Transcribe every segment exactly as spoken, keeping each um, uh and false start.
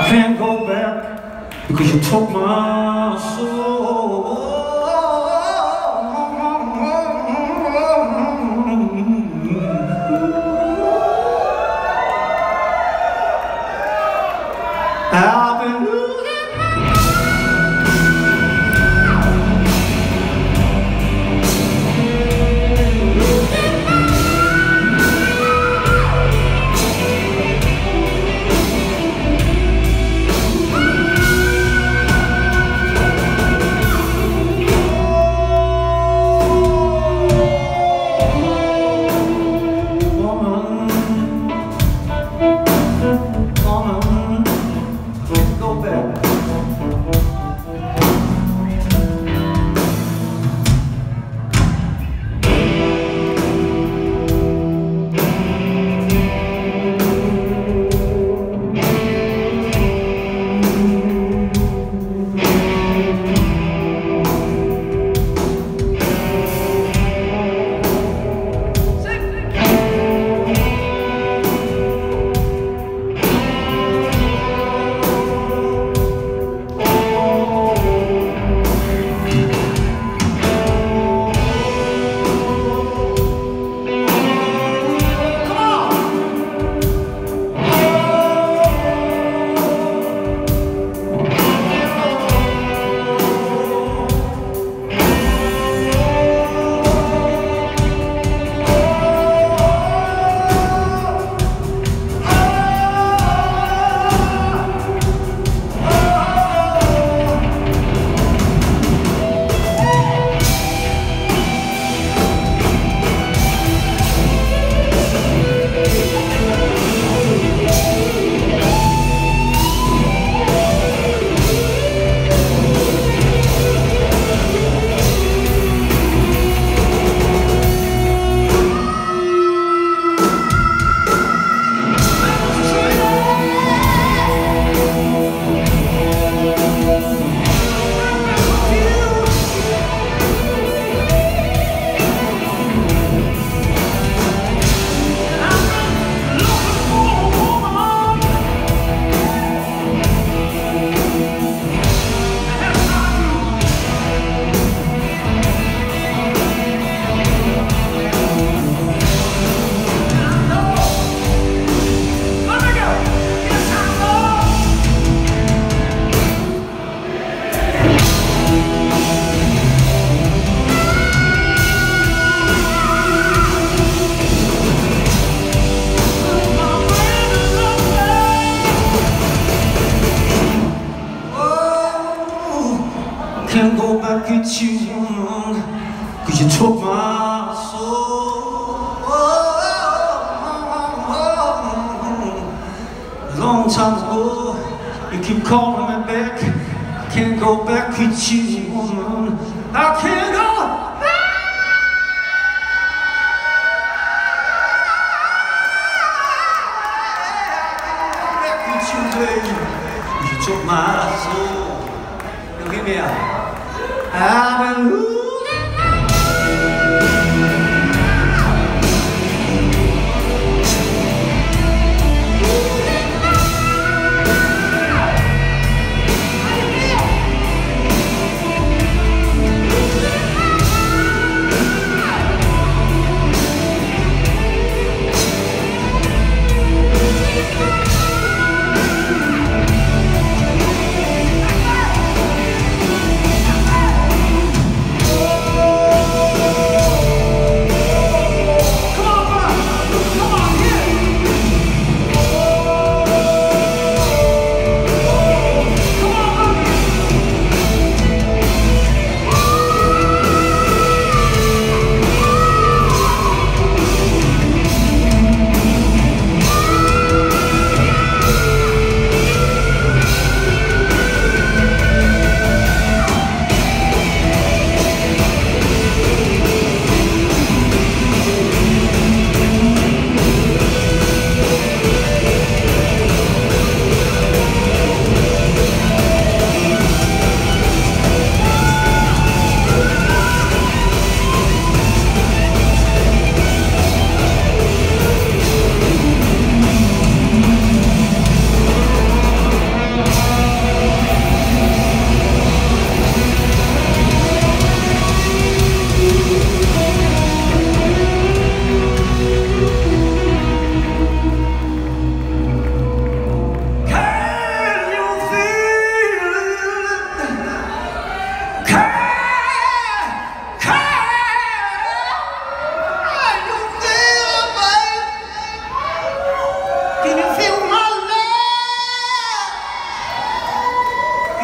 I can't go back because you took my soul. I've been losing Can't go back and choose you, cause you took my soul. Oh, oh, oh, oh. Long time ago, you keep calling me back. I can't go back and choose you, I can't go. I can't go back and choose you, baby. You took my soul. Give me a hallelujah.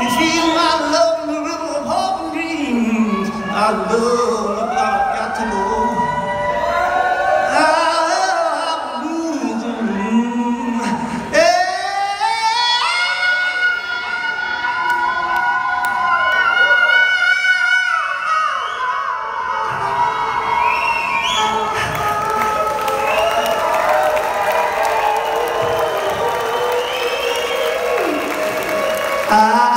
You feel my love in the river of hope and dreams. I love I got to go. I'm losing. Yeah. I